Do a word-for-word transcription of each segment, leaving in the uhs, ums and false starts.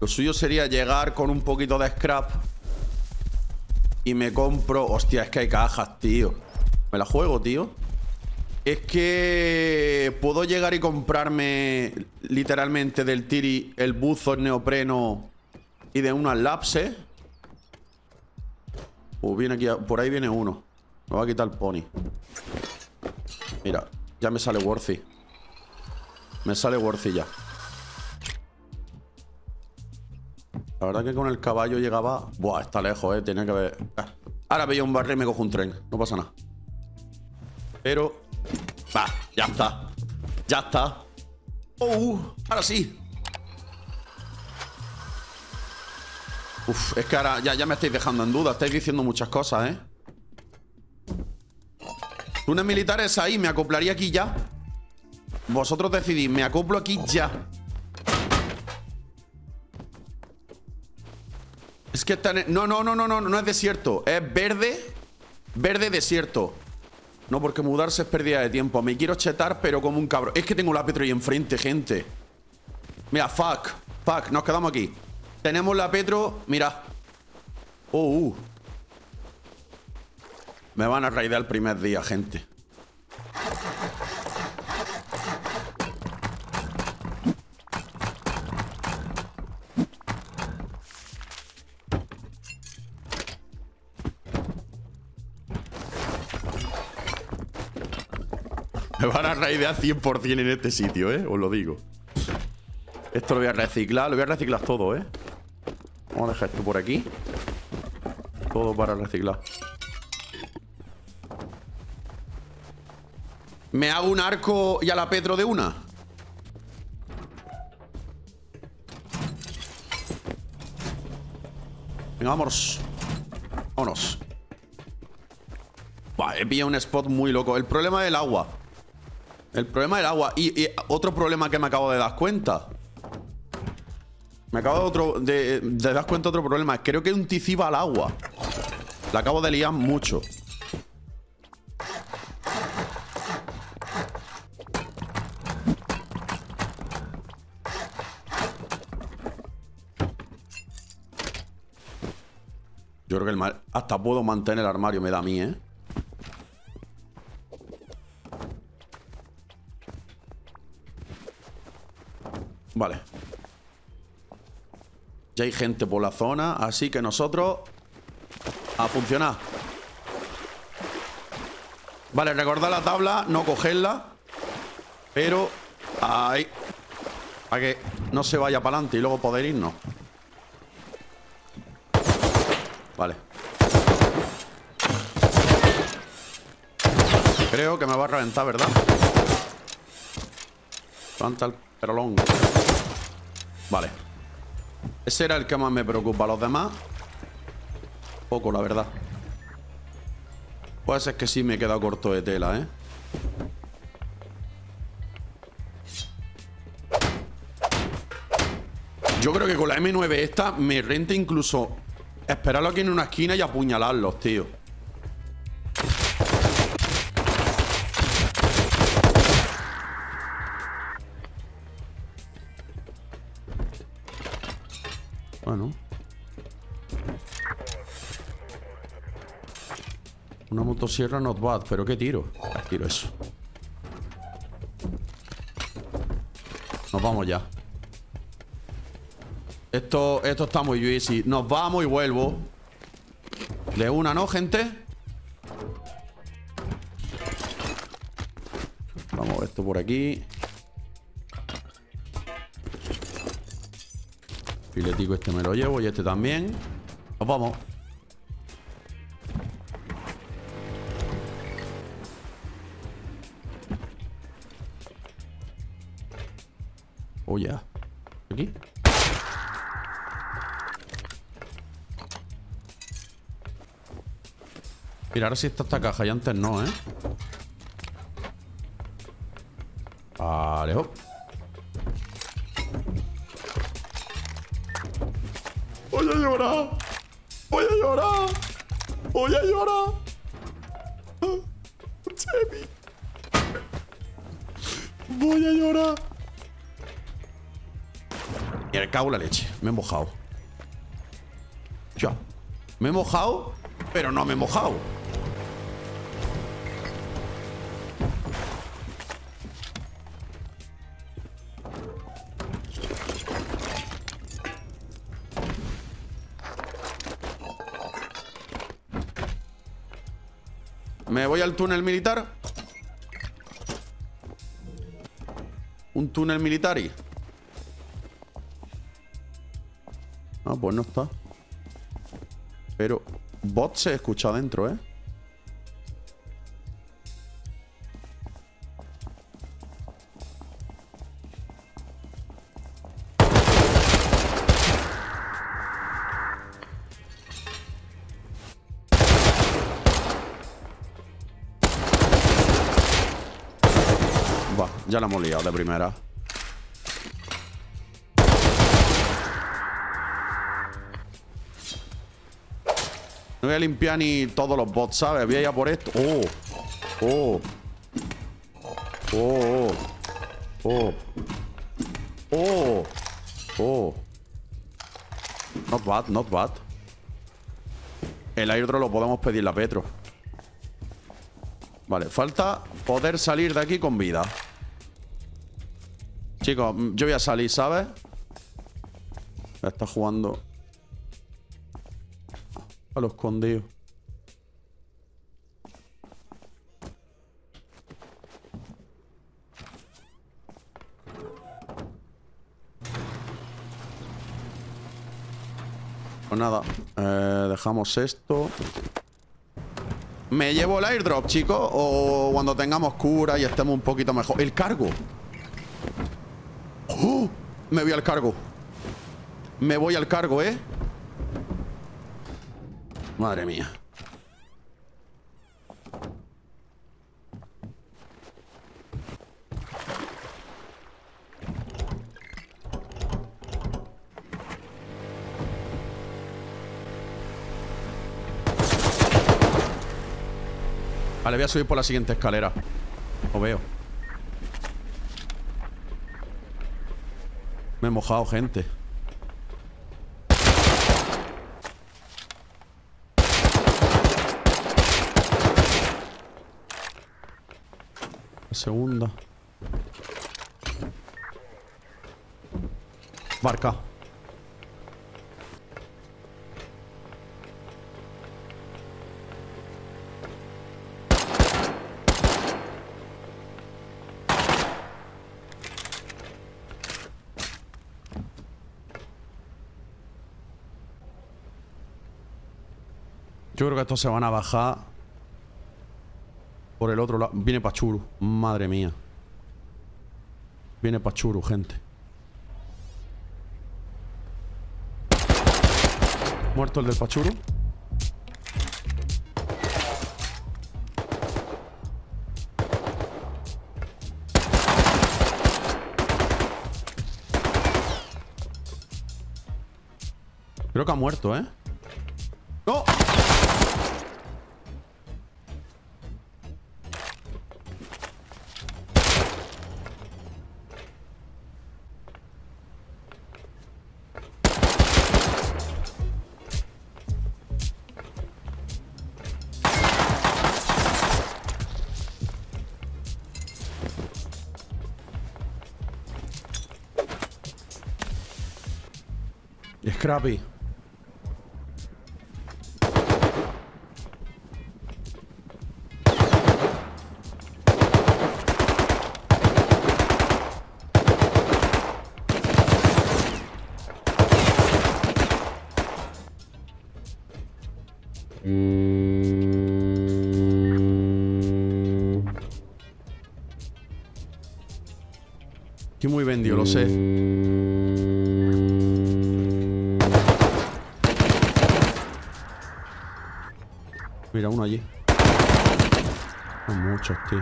Lo suyo sería llegar con un poquito de scrap y me compro... Hostia, es que hay cajas, tío. Me la juego, tío. Es que puedo llegar y comprarme literalmente del tiri el buzo, el neopreno y de unas lapses. Uh, viene aquí, por ahí viene uno. Me va a quitar el pony. Mira, ya me sale worthy. Me sale worthy ya. La verdad que con el caballo llegaba... Buah, está lejos, eh. Tenía que haber... Ah. Ahora veía un barril y me cojo un tren. No pasa nada. Pero... Va, ya está. Ya está. ¡Oh! Ahora sí. Uf, es que ahora ya, ya me estáis dejando en duda. Estáis diciendo muchas cosas, ¿eh? Unas militares ahí. Me acoplaría aquí ya. Vosotros decidís. Me acoplo aquí ya. Es que está en el... No, no, no, no, no. No es desierto. Es verde. Verde desierto. No, porque mudarse es pérdida de tiempo. Me quiero chetar, pero como un cabrón. Es que tengo la Petro ahí enfrente, gente. Mira, fuck. Fuck, nos quedamos aquí. Tenemos la Petro. Mira. Oh, uh. Me van a raidear el primer día, gente. Me van a raidear cien por cien en este sitio, ¿eh? Os lo digo. Esto lo voy a reciclar. Lo voy a reciclar todo, ¿eh? Vamos a dejar esto por aquí. Todo para reciclar. ¿Me hago un arco y a la Petro de una? Venga, vámonos. Vámonos. Buah, he pillado un spot muy loco. El problema del agua. El problema del agua. Y, y otro problema que me acabo de dar cuenta. Me acabo de, otro, de, de dar cuenta otro problema. Creo que un tizi va al agua. La acabo de liar mucho. Yo creo que el mar... Hasta puedo mantener el armario, me da a mí, ¿eh? Vale. Ya hay gente por la zona, así que nosotros a funcionar. Vale, recordad la tabla, no cogerla, pero ahí, para que no se vaya para adelante y luego poder irnos. Vale. Creo que me va a reventar, ¿verdad? Planta el perolón. Vale. Ese era el que más me preocupa. Los demás, poco, la verdad. Pues es que sí me he quedado corto de tela, ¿eh? Yo creo que con la eme nueve esta me renta incluso esperarlo aquí en una esquina y apuñalarlos, tío. Bueno. Una motosierra not bad, pero ¿qué tiro? Tiro eso. Nos vamos ya. Esto, esto está muy easy. Nos vamos y vuelvo. De una, ¿no, gente? Vamos, esto por aquí. Filetico este me lo llevo y este también. Nos vamos. Oh, yeah. Aquí. Mira, ahora sí está esta caja y antes no, ¿eh? Vale, hop. Voy a llorar. Voy a llorar. Voy a llorar. Chemi. Voy a llorar. me cago en la leche. Me he mojado. Ya. Me he mojado, pero no me he mojado. Me voy al túnel militar. Un túnel militar. Y... ah, pues no está. Pero bot se escucha adentro, ¿eh? Va, ya la hemos liado de primera. No voy a limpiar ni todos los bots, ¿sabes? Voy a ir a por esto. Oh, oh, oh, oh, oh, oh. Not bad, not bad. El airdrop lo podemos pedir la Petro. Vale, falta poder salir de aquí con vida. Chicos, yo voy a salir, ¿sabes? Está jugando a lo escondido. Pues nada, eh, dejamos esto. Me llevo el airdrop, chicos. O cuando tengamos cura y estemos un poquito mejor. El cargo. ¡Oh! Me voy al cargo. Me voy al cargo, ¿eh? Madre mía. Vale, voy a subir por la siguiente escalera. Os veo. Me he mojado, gente. Segunda. Barca. Yo creo que estos se van a bajar por el otro lado. Viene Pachuru. Madre mía. Viene Pachuru, gente. Muerto el del Pachuru. Creo que ha muerto, ¿eh? ¡No! Scrappy. Estoy muy vendido, lo sé. Mira, uno allí. Son muchos, tío.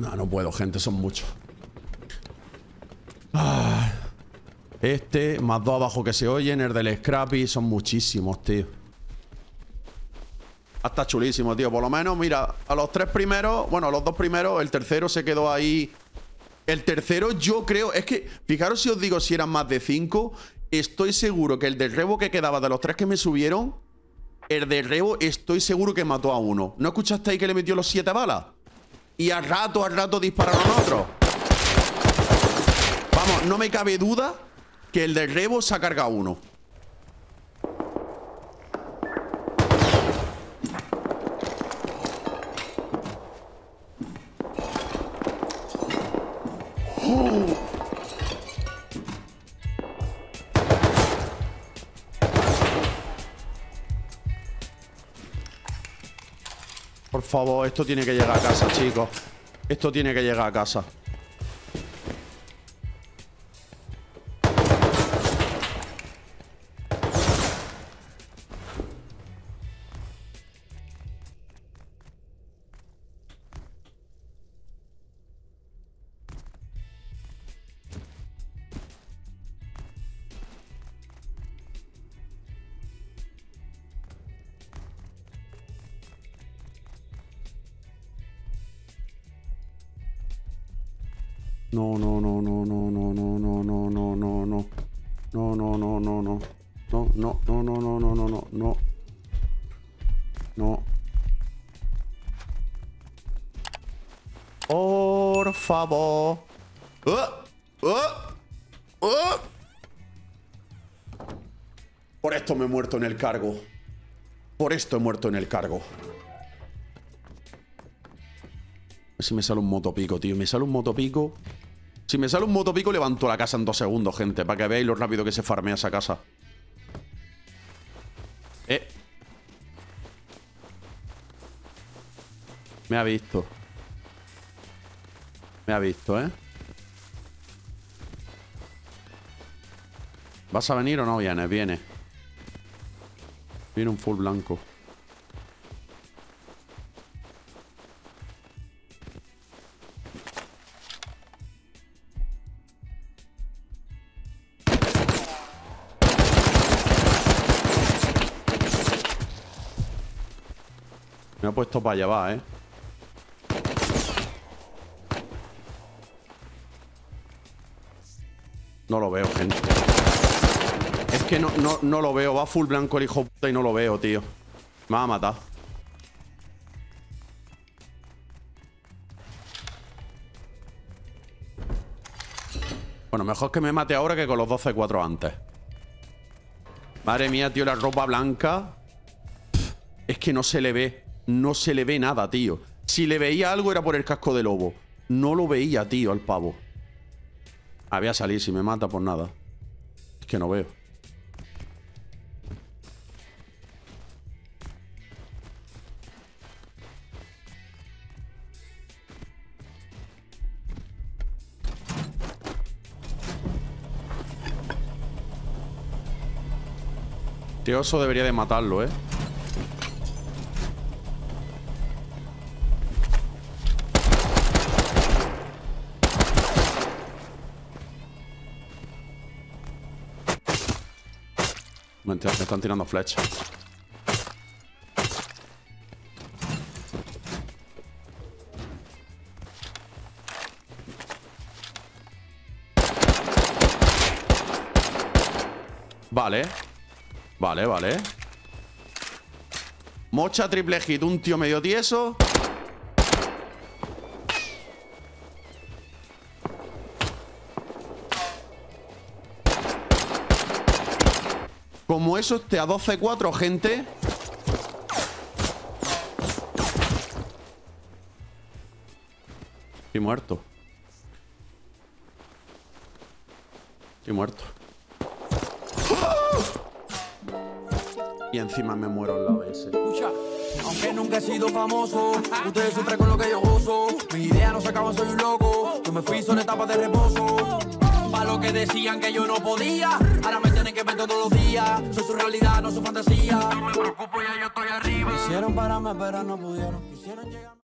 No, no puedo, gente, son muchos. Ah, este, más dos abajo que se oyen, el del Scrappy, son muchísimos, tío. Hasta chulísimo, tío. Por lo menos, mira, a los tres primeros, bueno, a los dos primeros, el tercero se quedó ahí. El tercero, yo creo, es que, fijaros si os digo si eran más de cinco, estoy seguro que el del Rebo que quedaba de los tres que me subieron, el del Rebo estoy seguro que mató a uno. ¿No escuchasteis que le metió los siete balas? Y a rato, a rato dispararon a otro. Vamos, no me cabe duda que el del Rebo se ha cargado uno. Por favor, esto tiene que llegar a casa, chicos. Esto tiene que llegar a casa. No, no, no, no, no, no, no, no, no, no, no, no. No, no, no, no, no. No, no, no, no, no, no, no, no, no. No. Por favor. Por esto me he muerto en el cargo. Por esto he muerto en el cargo. Si me sale un motopico, tío. Me sale un motopico. Si me sale un motopico, levanto la casa en dos segundos, gente. Para que veáis lo rápido que se farmea esa casa. Eh. Me ha visto. Me ha visto, ¿eh? ¿Vas a venir o no vienes? Viene. Viene un full blanco. Me ha puesto para llevar, ¿eh? No lo veo, gente. Es que no, no, no lo veo. Va full blanco el hijo puta y no lo veo, tío. Me va a matar. Bueno, mejor que me mate ahora que con los doce cuatro antes. Madre mía, tío, la ropa blanca. Es que no se le ve. No se le ve nada, tío. Si le veía algo era por el casco de lobo. No lo veía, tío, al pavo. Había salido, si me mata por nada. Es que no veo. Este oso debería de matarlo, ¿eh? Mentira, me están tirando flechas. Vale. Vale, vale. Mocha triple hit, un tío medio tieso. Como eso esté a doce cuatro, gente. Estoy muerto. Estoy muerto. Y encima me muero en la O B S. Escucha, aunque nunca he sido famoso, ustedes sufren con lo que yo gozo. Mi idea no se acaba, soy un loco. Yo me fui solo en etapas de reposo. Para lo que decían que yo no podía, ahora me tienen que ver todos los días. Soy su realidad, no su fantasía. No me preocupo, ya yo estoy arriba. Quisieron pararme, pero no pudieron. Quisieron llegar.